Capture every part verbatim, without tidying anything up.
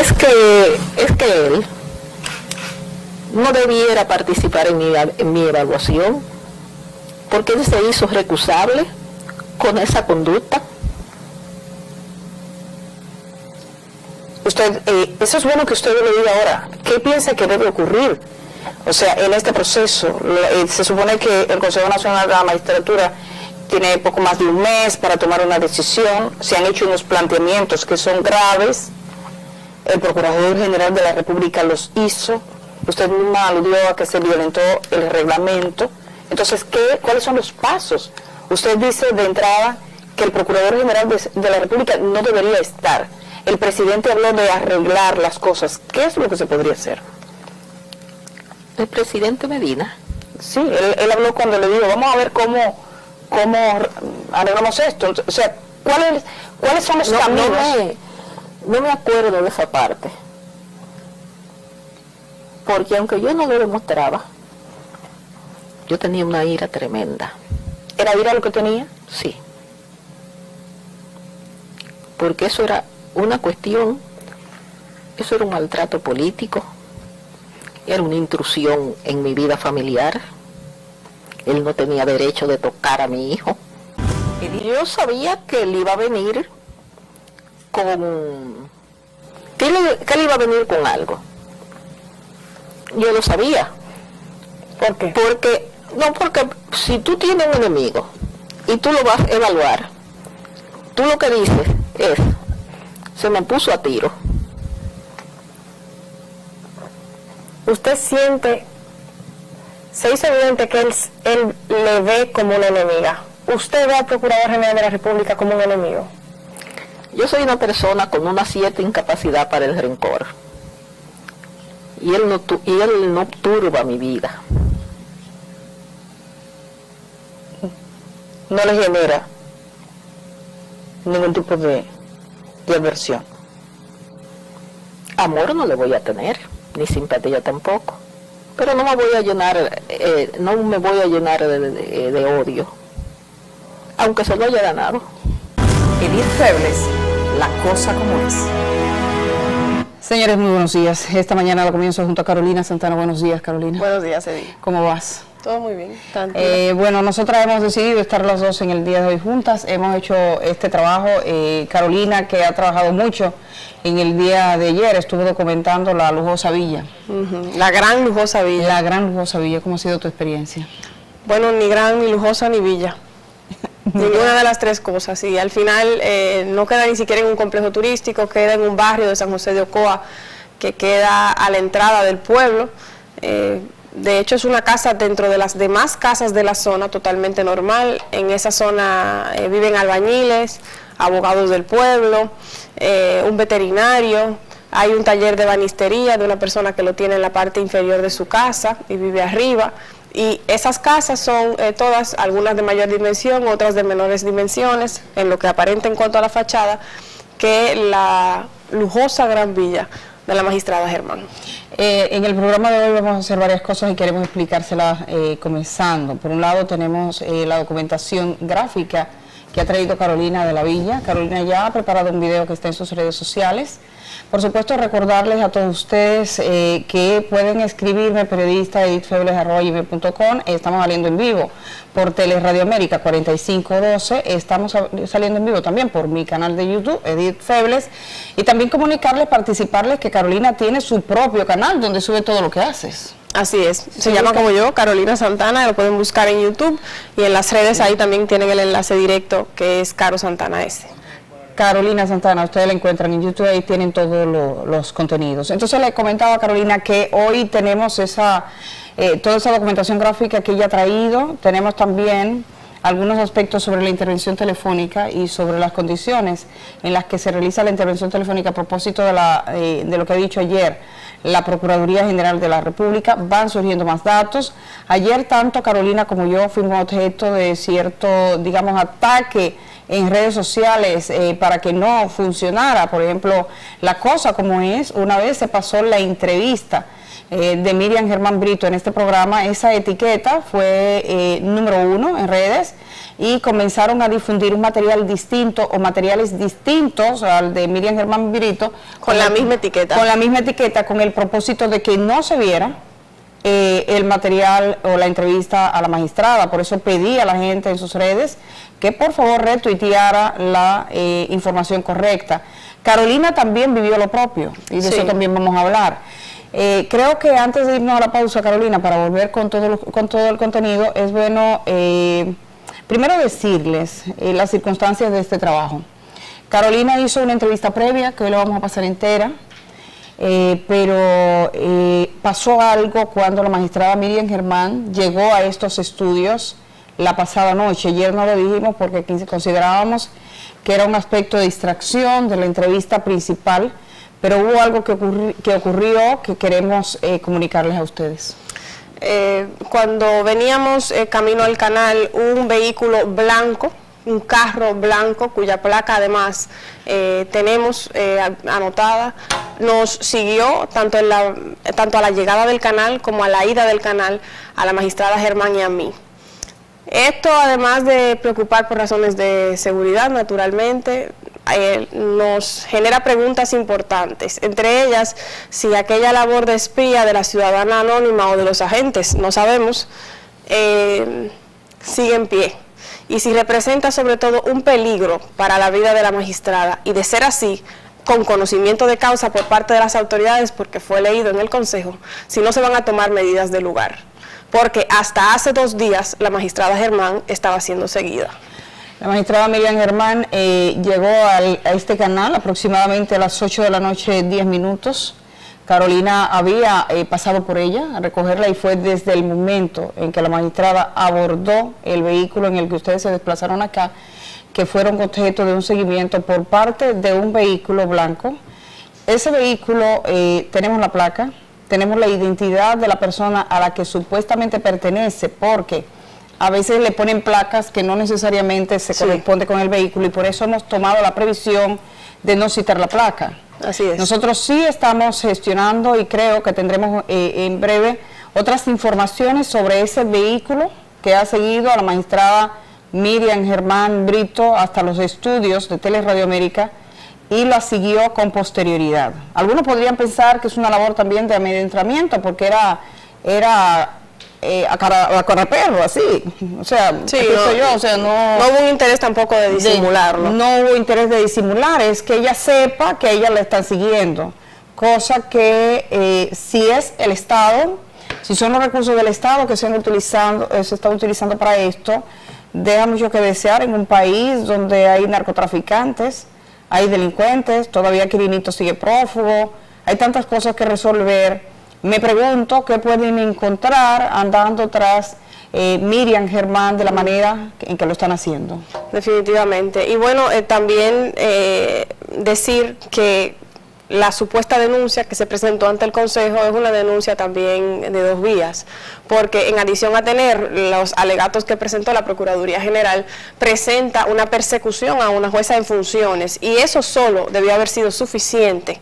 es que, es que él no debiera participar en mi, en mi evaluación, porque él se hizo recusable con esa conducta. Usted, eh, eso es bueno que usted lo diga ahora. ¿Qué piensa que debe ocurrir? O sea, en este proceso, eh, se supone que el Consejo Nacional de la Magistratura tiene poco más de un mes para tomar una decisión. Se han hecho unos planteamientos que son graves. El Procurador General de la República los hizo. Usted misma aludió a que se violentó el reglamento. Entonces, ¿qué, ¿cuáles son los pasos? Usted dice de entrada que el Procurador General de, de la República no debería estar. El presidente habló de arreglar las cosas. ¿Qué es lo que se podría hacer? El presidente Medina. Sí, él, él habló cuando le dijo, vamos a ver cómo, cómo arreglamos esto. O sea, ¿cuál es, ¿cuáles son los no, caminos? No me, no me acuerdo de esa parte. Porque aunque yo no lo demostraba, yo tenía una ira tremenda. ¿Era ira lo que tenía? Sí. Porque eso era una cuestión, eso era un maltrato político, era una intrusión en mi vida familiar. Él no tenía derecho de tocar a mi hijo. Yo sabía que él iba a venir con... que él, que él iba a venir con algo. Yo lo sabía. ¿Por qué? Porque, no, porque si tú tienes un enemigo y tú lo vas a evaluar, tú lo que dices es, se me puso a tiro. ¿Usted siente, se hizo evidente que él, él le ve como una enemiga? ¿Usted ve al Procurador General de la República como un enemigo? Yo soy una persona con una cierta incapacidad para el rencor. Y él no, tu, y él no turba mi vida. No le genera ningún tipo de, de aversión. Amor no le voy a tener, ni simpatía tampoco. Pero no me voy a llenar, eh, no me voy a llenar de, de, de odio, aunque se lo haya ganado. Edith Febles, La Cosa Como Es. Señores, muy buenos días. Esta mañana la comienzo junto a Carolina Santana. Buenos días, Carolina. Buenos días, Edith. ¿Cómo vas? Todo muy bien. Eh, bueno, nosotras hemos decidido estar las dos en el día de hoy juntas. Hemos hecho este trabajo. Eh, Carolina, que ha trabajado mucho en el día de ayer, estuvo documentando la lujosa villa. Uh-huh. La gran lujosa villa. La gran lujosa villa. ¿Cómo ha sido tu experiencia? Bueno, ni gran, ni lujosa, ni villa. Ninguna de las tres cosas, y al final eh, no queda ni siquiera en un complejo turístico, queda en un barrio de San José de Ocoa que queda a la entrada del pueblo. Eh, de hecho es una casa dentro de las demás casas de la zona, totalmente normal. En esa zona eh, viven albañiles, abogados del pueblo, eh, un veterinario, hay un taller de banistería de una persona que lo tiene en la parte inferior de su casa y vive arriba. Y esas casas son eh, todas, algunas de mayor dimensión, otras de menores dimensiones, en lo que aparenta en cuanto a la fachada, que la lujosa gran villa de la magistrada Germán. Eh, en el programa de hoy vamos a hacer varias cosas y queremos explicárselas eh, comenzando. Por un lado tenemos eh, la documentación gráfica que ha traído Carolina de la villa. Carolina ya ha preparado un video que está en sus redes sociales. Por supuesto, recordarles a todos ustedes eh, que pueden escribirme, periodista edith febles arroba gmail punto com. Estamos saliendo en vivo por Tele Radio América cuarenta y cinco doce. Estamos saliendo en vivo también por mi canal de YouTube, Edith Febles. Y también comunicarles, participarles que Carolina tiene su propio canal donde sube todo lo que haces. Así es, se sí, llama como yo, Carolina Santana, lo pueden buscar en YouTube y en las redes, ahí también tienen el enlace directo que es Caro Santana S. Carolina Santana, ustedes la encuentran en YouTube, ahí tienen todos lo, los contenidos. Entonces le comentaba a Carolina que hoy tenemos esa, eh, toda esa documentación gráfica que ella ha traído, tenemos también algunos aspectos sobre la intervención telefónica y sobre las condiciones en las que se realiza la intervención telefónica a propósito de, la, eh, de lo que he dicho ayer, la Procuraduría General de la República. Van surgiendo más datos. Ayer tanto Carolina como yo fuimos objeto de cierto, digamos, ataque en redes sociales eh, para que no funcionara. Por ejemplo, La Cosa Como Es, una vez se pasó la entrevista Eh, de Miriam Germán Brito en este programa, esa etiqueta fue eh, número uno en redes, y comenzaron a difundir un material distinto o materiales distintos al de Miriam Germán Brito. Con, con la misma etiqueta. Con la misma etiqueta, con el propósito de que no se viera eh, el material o la entrevista a la magistrada. Por eso pedí a la gente en sus redes que por favor retuiteara la eh, información correcta. Carolina también vivió lo propio y de sí. eso también vamos a hablar. Eh, creo que antes de irnos a la pausa, Carolina, para volver con todo, lo, con todo el contenido, es bueno eh, primero decirles eh, las circunstancias de este trabajo. Carolina hizo una entrevista previa, que hoy la vamos a pasar entera, eh, pero eh, pasó algo cuando la magistrada Miriam Germán llegó a estos estudios la pasada noche. Ayer no lo dijimos porque considerábamos que era un aspecto de distracción de la entrevista principal, pero hubo algo que, ocurri que ocurrió que queremos eh, comunicarles a ustedes. Eh, cuando veníamos eh, camino al canal, un vehículo blanco, un carro blanco, cuya placa además eh, tenemos eh, anotada, nos siguió tanto, en la, tanto a la llegada del canal como a la ida del canal, a la magistrada Germán y a mí. Esto, además de preocupar por razones de seguridad, naturalmente, Eh, nos genera preguntas importantes, entre ellas si aquella labor de espía de la ciudadana anónima o de los agentes, no sabemos, eh, sigue en pie y si representa sobre todo un peligro para la vida de la magistrada, y de ser así, con conocimiento de causa por parte de las autoridades, porque fue leído en el Consejo, si no se van a tomar medidas de lugar, porque hasta hace dos días la magistrada Germán estaba siendo seguida. La magistrada Miriam Germán eh, llegó al, a este canal aproximadamente a las ocho de la noche, diez minutos. Carolina había eh, pasado por ella a recogerla y fue desde el momento en que la magistrada abordó el vehículo en el que ustedes se desplazaron acá, que fueron objeto de un seguimiento por parte de un vehículo blanco. Ese vehículo, eh, tenemos la placa, tenemos la identidad de la persona a la que supuestamente pertenece, porque a veces le ponen placas que no necesariamente se corresponde sí. con el vehículo, y por eso hemos tomado la previsión de no citar la placa. Así es. Nosotros sí estamos gestionando y creo que tendremos eh, en breve otras informaciones sobre ese vehículo que ha seguido a la magistrada Miriam Germán Brito hasta los estudios de Tele Radio América y la siguió con posterioridad. Algunos podrían pensar que es una labor también de amedrentamiento porque era... era Eh, a, cara, a correperro, así, o sea, sí, no, yo, o sea no, no hubo un interés tampoco de disimularlo. De, no hubo interés de disimular, es que ella sepa que ella la están siguiendo, cosa que eh, si es el Estado, si son los recursos del Estado que se, han utilizando, eh, se están utilizando para esto, deja mucho que desear en un país donde hay narcotraficantes, hay delincuentes, todavía Quirinito sigue prófugo, hay tantas cosas que resolver. Me pregunto qué pueden encontrar andando tras eh, Miriam Germán de la manera en que lo están haciendo. Definitivamente. Y bueno, eh, también eh, decir que la supuesta denuncia que se presentó ante el Consejo es una denuncia también de dos vías, porque en adición a tener los alegatos que presentó la Procuraduría General, presenta una persecución a una jueza en funciones, y eso solo debió haber sido suficiente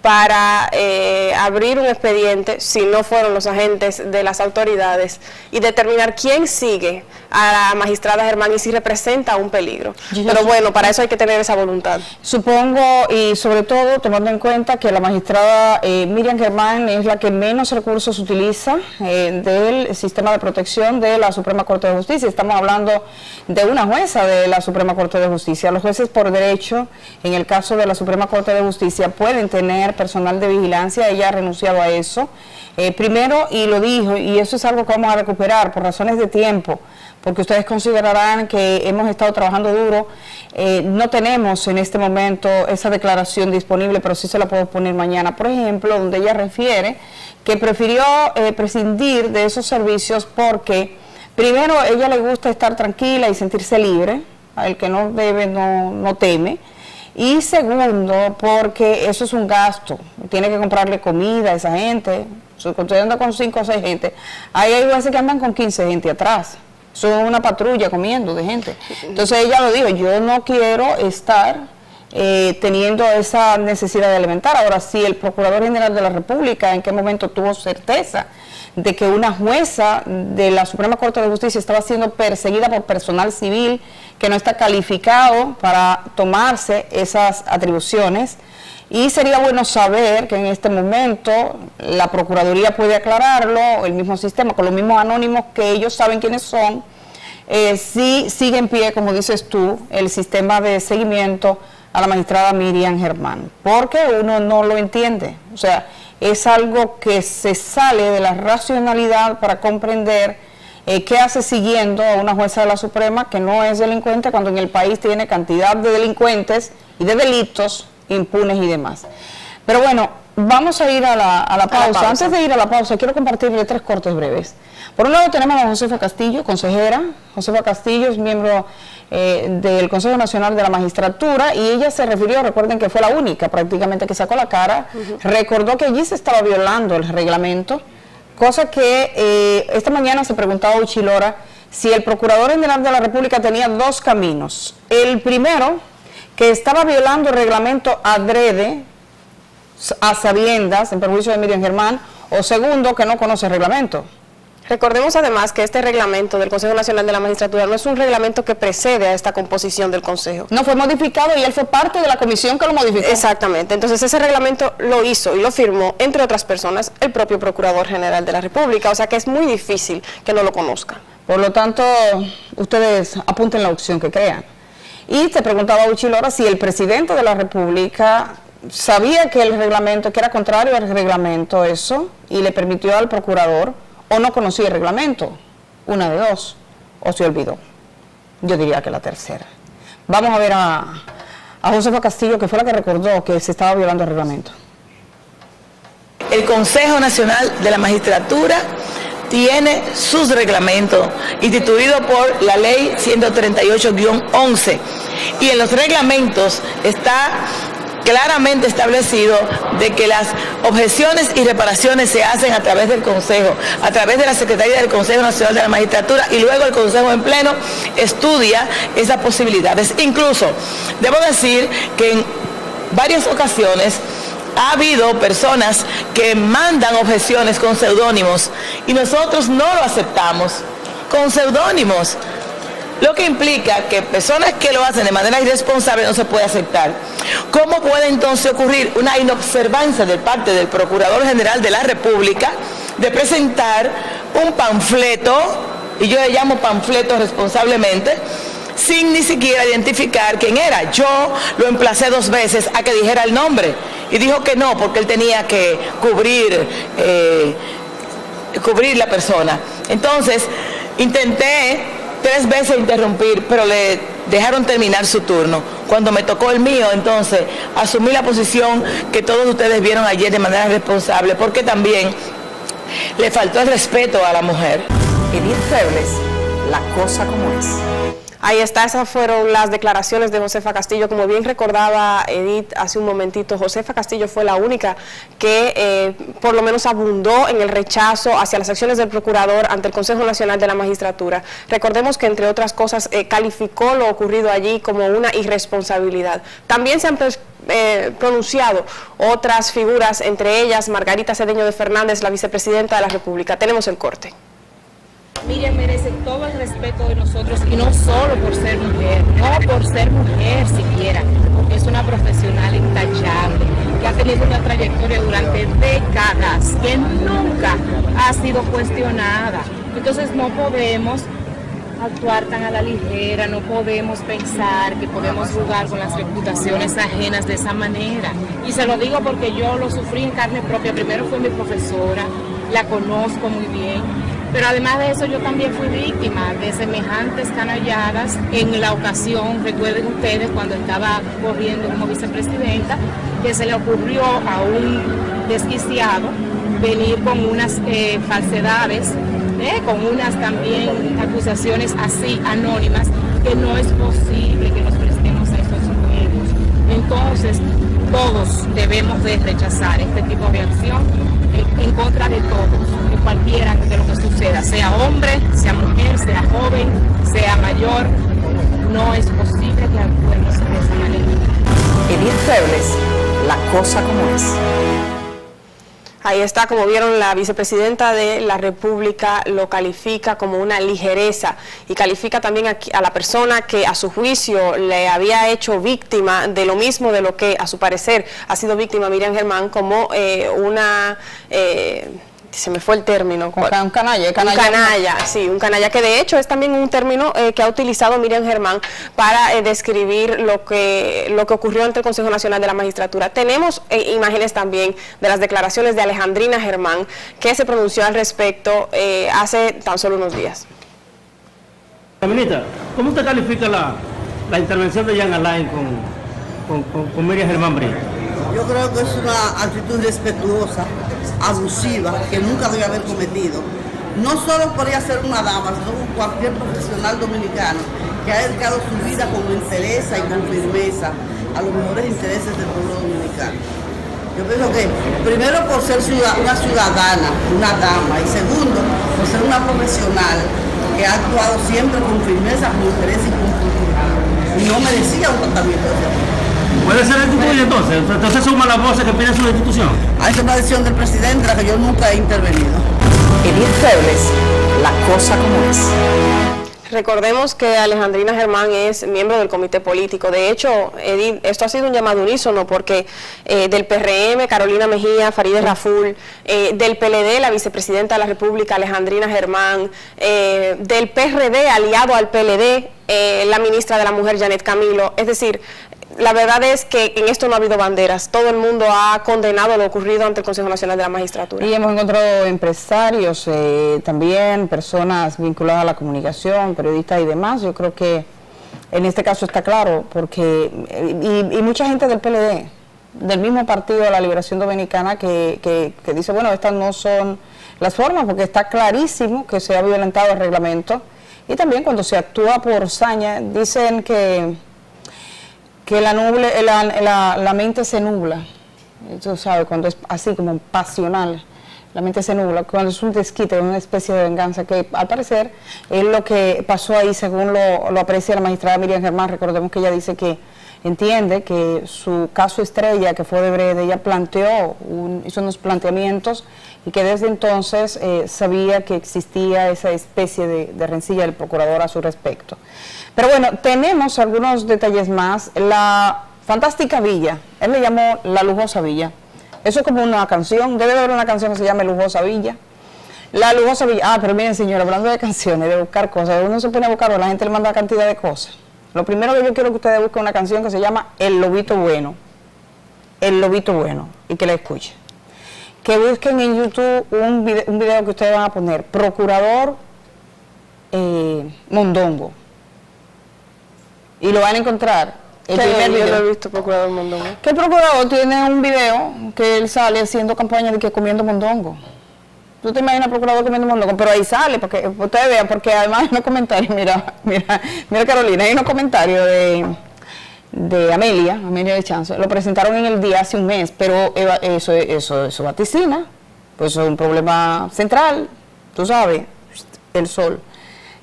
para eh, abrir un expediente, si no fueron los agentes de las autoridades, y determinar quién sigue a la magistrada Germán y si representa un peligro. Pero bueno, para eso hay que tener esa voluntad. Supongo, y sobre todo tomando en cuenta que la magistrada eh, Miriam Germán es la que menos recursos utiliza eh, del sistema de protección de la Suprema Corte de Justicia. Estamos hablando de una jueza de la Suprema Corte de Justicia. Los jueces por derecho, en el caso de la Suprema Corte de Justicia, pueden tener personal de vigilancia. Ella ha renunciado a eso eh, primero, y lo dijo, y eso es algo que vamos a recuperar por razones de tiempo, porque ustedes considerarán que hemos estado trabajando duro. Eh, no tenemos en este momento esa declaración disponible, pero sí se la puedo poner mañana, por ejemplo, donde ella refiere que prefirió eh, prescindir de esos servicios porque primero a ella le gusta estar tranquila y sentirse libre, el que no debe no, no teme. Y segundo, porque eso es un gasto, tiene que comprarle comida a esa gente. Cuando anda con cinco o seis gente, ahí hay veces que andan con quince gente atrás, son una patrulla comiendo de gente. Entonces ella lo dijo, yo no quiero estar eh, teniendo esa necesidad de alimentar. Ahora, si el Procurador General de la República en qué momento tuvo certeza de que una jueza de la Suprema Corte de Justicia estaba siendo perseguida por personal civil que no está calificado para tomarse esas atribuciones, y sería bueno saber que en este momento la Procuraduría puede aclararlo, el mismo sistema, con los mismos anónimos que ellos saben quiénes son, eh, si sigue en pie, como dices tú, el sistema de seguimiento a la magistrada Miriam Germán, porque uno no lo entiende, o sea, es algo que se sale de la racionalidad para comprender eh, qué hace siguiendo a una jueza de la Suprema que no es delincuente cuando en el país tiene cantidad de delincuentes y de delitos impunes y demás. Pero bueno, vamos a ir a la, a la pausa. A la pausa. Antes de ir a la pausa, quiero compartirle tres cortes breves. Por un lado tenemos a Josefa Castillo, consejera. Josefa Castillo es miembro eh, del Consejo Nacional de la Magistratura y ella se refirió, recuerden que fue la única prácticamente que sacó la cara, uh-huh. recordó que allí se estaba violando el reglamento, cosa que eh, esta mañana se preguntaba a Uchilora si el Procurador General de la República tenía dos caminos. El primero, que estaba violando el reglamento adrede, a sabiendas, en perjuicio de Miriam Germán, o segundo, que no conoce el reglamento. Recordemos además que este reglamento del Consejo Nacional de la Magistratura no es un reglamento que precede a esta composición del Consejo. No, fue modificado y él fue parte de la comisión que lo modificó. Exactamente, entonces ese reglamento lo hizo y lo firmó, entre otras personas, el propio Procurador General de la República, o sea que es muy difícil que no lo conozca. Por lo tanto, ustedes apunten la opción que crean. Y te preguntaba Uchilora si el presidente de la República sabía que el reglamento, que era contrario al reglamento eso, y le permitió al procurador, o no conocía el reglamento, una de dos, o se olvidó. Yo diría que la tercera. Vamos a ver a, a Josefa Castillo, que fue la que recordó que se estaba violando el reglamento. El Consejo Nacional de la Magistratura tiene sus reglamentos, instituido por la ley ciento treinta y ocho guion once, y en los reglamentos está claramente establecido de que las objeciones y reparaciones se hacen a través del Consejo, a través de la Secretaría del Consejo Nacional de la Magistratura, y luego el Consejo en pleno estudia esas posibilidades. Incluso, debo decir que en varias ocasiones ha habido personas que mandan objeciones con seudónimos y nosotros no lo aceptamos con seudónimos, lo que implica que personas que lo hacen de manera irresponsable no se puede aceptar. ¿Cómo puede entonces ocurrir una inobservancia de parte del Procurador General de la República de presentar un panfleto, y yo le llamo panfleto responsablemente, sin ni siquiera identificar quién era? Yo lo emplacé dos veces a que dijera el nombre y dijo que no, porque él tenía que cubrir, eh, cubrir la persona. Entonces, intenté tres veces interrumpir, pero le dejaron terminar su turno. Cuando me tocó el mío, entonces, asumí la posición que todos ustedes vieron ayer de manera responsable, porque también le faltó el respeto a la mujer. Edith Febles, la cosa como es. Ahí está, esas fueron las declaraciones de Josefa Castillo. Como bien recordaba Edith hace un momentito, Josefa Castillo fue la única que eh, por lo menos abundó en el rechazo hacia las acciones del Procurador ante el Consejo Nacional de la Magistratura. Recordemos que, entre otras cosas, eh, calificó lo ocurrido allí como una irresponsabilidad. También se han Eh, pronunciado otras figuras, entre ellas Margarita Cedeño de Fernández, la vicepresidenta de la República. Tenemos el corte. Miriam merece todo el respeto de nosotros, y no solo por ser mujer, no por ser mujer siquiera, es una profesional intachable, que ha tenido una trayectoria durante décadas, que nunca ha sido cuestionada. Entonces no podemos actuar tan a la ligera, no podemos pensar que podemos jugar con las reputaciones ajenas de esa manera. Y se lo digo porque yo lo sufrí en carne propia. Primero fue mi profesora, la conozco muy bien. Pero además de eso, yo también fui víctima de semejantes canalladas en la ocasión, recuerden ustedes, cuando estaba corriendo como vicepresidenta, que se le ocurrió a un desquiciado venir con unas eh, falsedades, ¿eh? con unas también acusaciones así anónimas, que no es posible que nos prestemos a estos juegos. Entonces, todos debemos de rechazar este tipo de acción en, en contra de todos. Cualquiera de lo que suceda, sea hombre, sea mujer, sea joven, sea mayor, no es posible que actuemos de esa manera. Edith Febles, La Cosa Como Es. Ahí está, como vieron, la vicepresidenta de la República lo califica como una ligereza y califica también a la persona que a su juicio le había hecho víctima de lo mismo de lo que a su parecer ha sido víctima Miriam Germán como eh, una... Eh, se me fue el término. Un, can, un canalla, canalla. Un canalla, sí, un canalla, que de hecho es también un término eh, que ha utilizado Miriam Germán para eh, describir lo que, lo que ocurrió ante el Consejo Nacional de la Magistratura. Tenemos eh, imágenes también de las declaraciones de Alejandrina Germán, que se pronunció al respecto eh, hace tan solo unos días. Ministra, ¿cómo usted califica la, la intervención de Jean Alain con, con, con, con Miriam Germán Brito? Yo creo que es una actitud respetuosa, abusiva, que nunca debe haber cometido. No solo podría ser una dama, sino cualquier profesional dominicano que ha dedicado su vida con entereza y con firmeza a los mejores intereses del pueblo dominicano. Yo pienso que, primero, por ser una ciudadana, una dama, y segundo, por ser una profesional que ha actuado siempre con firmeza, con interés y con cultura, y no merecía un tratamiento de... ¿Puede ser destituido entonces? ¿Entonces suma las voces que piden su destitución? Hay una decisión del presidente, la que yo nunca he intervenido. Edith Febles, La Cosa Como Es. Recordemos que Alejandrina Germán es miembro del comité político. De hecho, Edith, esto ha sido un llamado unísono porque eh, del P R M, Carolina Mejía, Farideh Raful, eh, del P L D, la vicepresidenta de la República, Alejandrina Germán, eh, del P R D, aliado al P L D, eh, la ministra de la Mujer, Janet Camilo. Es decir, la verdad es que en esto no ha habido banderas. Todo el mundo ha condenado lo ocurrido ante el Consejo Nacional de la Magistratura. Y hemos encontrado empresarios, eh, también personas vinculadas a la comunicación, periodistas y demás. Yo creo que en este caso está claro, porque y, y mucha gente del P L D, del mismo partido de la Liberación Dominicana, que, que, que dice, bueno, estas no son las formas, porque está clarísimo que se ha violentado el reglamento. Y también cuando se actúa por saña, dicen que... que la, nuble, la, la, la mente se nubla, tú sabes, cuando es así como pasional, la mente se nubla, cuando es un desquite, una especie de venganza, que al parecer es lo que pasó ahí, según lo, lo aprecia la magistrada Miriam Germán. Recordemos que ella dice que entiende que su caso estrella, que fue de Brede, ella planteó, un, hizo unos planteamientos, y que desde entonces eh, sabía que existía esa especie de, de rencilla del procurador a su respecto. Pero bueno, tenemos algunos detalles más. La fantástica villa, él le llamó La Lujosa Villa. Eso es como una canción, debe de haber una canción que se llame Lujosa Villa. La Lujosa Villa, ah, pero miren señora, hablando de canciones, de buscar cosas, uno se pone a buscar, la gente le manda cantidad de cosas. Lo primero que yo quiero que ustedes busquen una canción que se llama El Lobito Bueno. El Lobito Bueno. Y que la escuchen. Que busquen en YouTube un video, un video que ustedes van a poner. Procurador eh, Mondongo. Y lo van a encontrar. El primer video. Yo lo he visto, Procurador Mondongo. Que el procurador tiene un video que él sale haciendo campaña de que comiendo mondongo. Tú te imaginas procurador comiendo mondongo, pero ahí sale, porque ustedes vean, porque además hay unos comentarios, mira, mira, mira Carolina, hay unos comentarios de, de Amelia, Amelia de Chanzo, lo presentaron en El Día hace un mes, pero eso, eso, eso vaticina, pues es un problema central, tú sabes, el sol.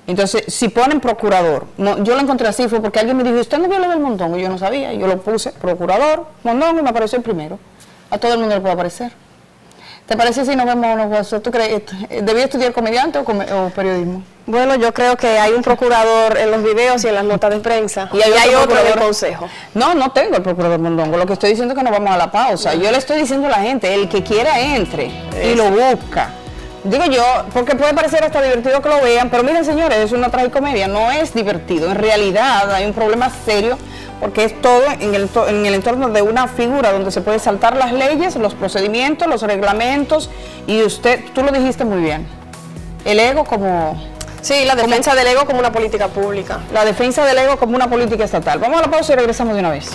Entonces, si ponen procurador, no, yo lo encontré así, fue porque alguien me dijo, ¿usted no vio lo del mondongo? Yo no sabía, yo lo puse, procurador, mondongo, y me apareció el primero. A todo el mundo le puede aparecer. ¿Te parece si nos vemos unos huesos? ¿Tú crees? ¿Debía estudiar comediante o, com o periodismo? Bueno, yo creo que hay un procurador en los videos y en las notas de prensa. Y hay, y otro, hay otro en el consejo. No, no tengo el procurador Mondongo. Lo que estoy diciendo es que nos vamos a la pausa. No. Yo le estoy diciendo a la gente, el que quiera entre es. Y lo busca. Digo yo, porque puede parecer hasta divertido que lo vean, pero miren señores, es una tragicomedia, no es divertido. En realidad hay un problema serio, porque es todo en el, en el entorno de una figura donde se puede saltar las leyes, los procedimientos, los reglamentos, y usted, tú lo dijiste muy bien, el ego como... Sí, la defensa como, del ego como una política pública. La defensa del ego como una política estatal. Vamos a la pausa y regresamos de una vez.